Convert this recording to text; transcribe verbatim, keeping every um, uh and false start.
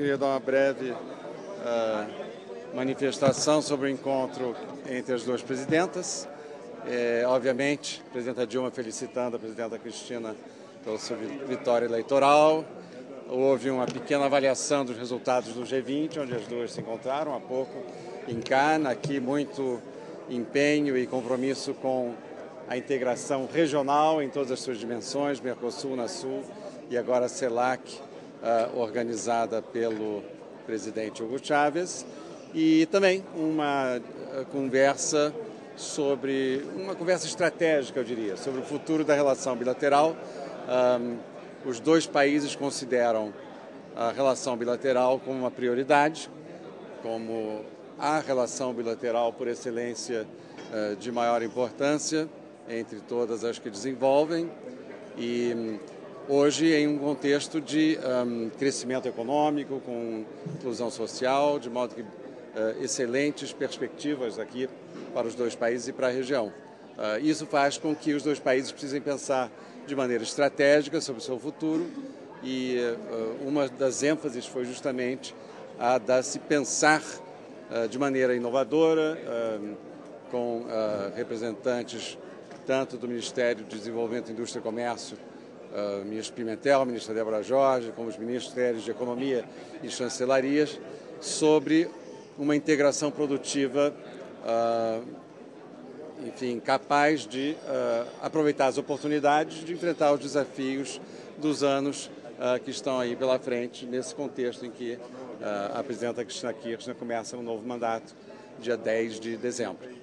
queria dar uma breve uh, manifestação sobre o encontro entre as duas presidentas. É, obviamente, a presidenta Dilma felicitando a presidenta Cristina pela sua vitória eleitoral. Houve uma pequena avaliação dos resultados do G vinte, onde as duas se encontraram há pouco em Encarna. Aqui muito empenho e compromisso com a integração regional em todas as suas dimensões, Mercosul, Unasul e agora a CELAC, uh, organizada pelo presidente Hugo Chávez. E também uma conversa sobre, uma conversa estratégica, eu diria, sobre o futuro da relação bilateral. Um, os dois países consideram a relação bilateral como uma prioridade, como a relação bilateral por excelência uh, de maior importância entre todas as que desenvolvem. E hoje, em um contexto de um, crescimento econômico, com inclusão social, de modo que uh, excelentes perspectivas aqui para os dois países e para a região. Uh, isso faz com que os dois países precisem pensar de maneira estratégica sobre o seu futuro, e uh, uma das ênfases foi justamente a de se pensar uh, de maneira inovadora, uh, com uh, representantes tanto do Ministério de Desenvolvimento, Indústria e Comércio, uh, ministro Pimentel, ministra Débora Jorge, como os ministérios de Economia e Chancelarias, sobre uma integração produtiva uh, enfim, capaz de uh, aproveitar as oportunidades de enfrentar os desafios dos anos uh, que estão aí pela frente, nesse contexto em que uh, a presidenta Cristina Kirchner começa um novo mandato, dia dez de dezembro.